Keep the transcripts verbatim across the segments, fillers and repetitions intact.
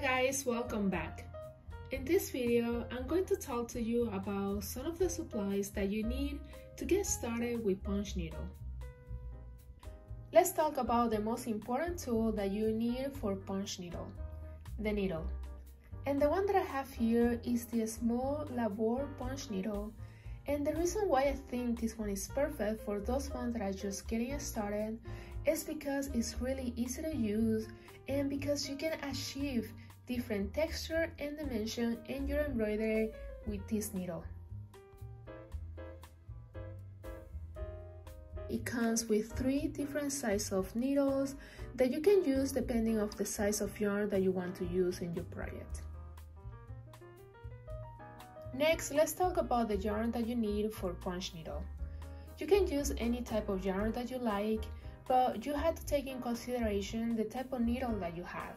Guys, welcome back. In this video I'm going to talk to you about some of the supplies that you need to get started with punch needle. Let's talk about the most important tool that you need for punch needle, the needle. And the one that I have here is the small Lavor punch needle, and the reason why I think this one is perfect for those ones that are just getting started is because it's really easy to use and because you can achieve different texture and dimension in your embroidery with this needle. It comes with three different sizes of needles that you can use depending on the size of yarn that you want to use in your project. Next, let's talk about the yarn that you need for punch needle. You can use any type of yarn that you like, but you have to take in consideration the type of needle that you have.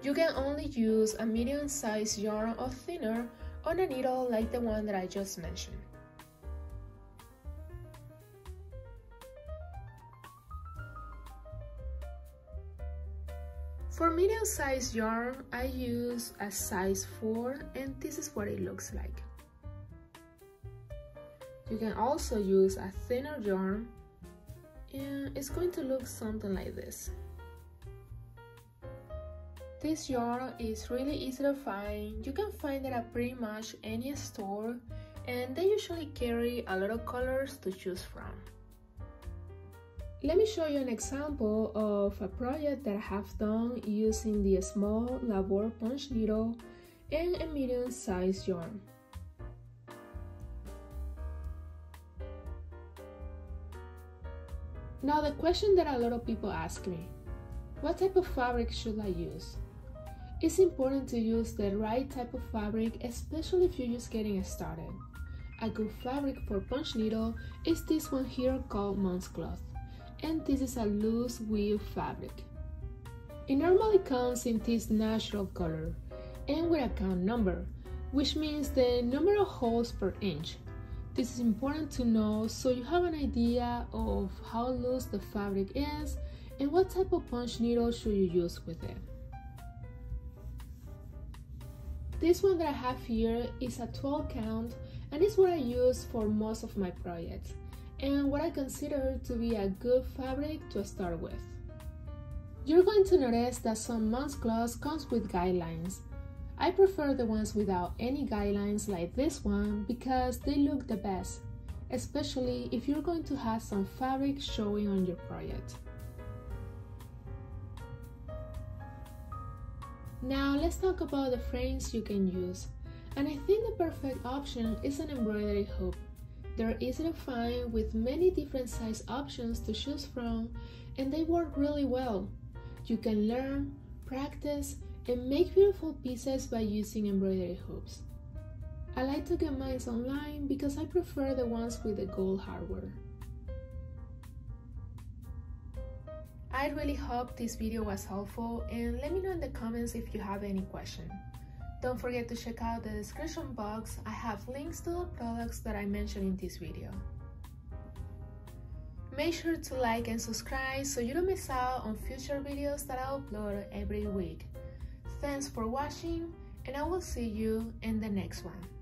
You can only use a medium-sized yarn or thinner on a needle like the one that I just mentioned. For medium-sized yarn, I use a size four, and this is what it looks like. You can also use a thinner yarn, and it's going to look something like this. This yarn is really easy to find. You can find it at pretty much any store, and they usually carry a lot of colors to choose from. Let me show you an example of a project that I have done using the small Lavor punch needle and a medium-sized yarn. Now, the question that a lot of people ask me, what type of fabric should I use? It's important to use the right type of fabric, especially if you're just getting started. A good fabric for punch needle is this one here called Monkscloth, and this is a loose weave fabric. It normally comes in this natural color and with a count number, which means the number of holes per inch. This is important to know so you have an idea of how loose the fabric is and what type of punch needle should you use with it. This one that I have here is a twelve count, and it's what I use for most of my projects, and what I consider to be a good fabric to start with. You're going to notice that some Monkscloth comes with guidelines. I prefer the ones without any guidelines like this one because they look the best, especially if you're going to have some fabric showing on your project. Now let's talk about the frames you can use, and I think the perfect option is an embroidery hoop. They're easy to find with many different size options to choose from, and they work really well. You can learn, practice, and make beautiful pieces by using embroidery hoops. I like to get mine online because I prefer the ones with the gold hardware. I really hope this video was helpful, and let me know in the comments if you have any questions. Don't forget to check out the description box. I have links to the products that I mentioned in this video. Make sure to like and subscribe so you don't miss out on future videos that I upload every week. Thanks for watching, and I will see you in the next one.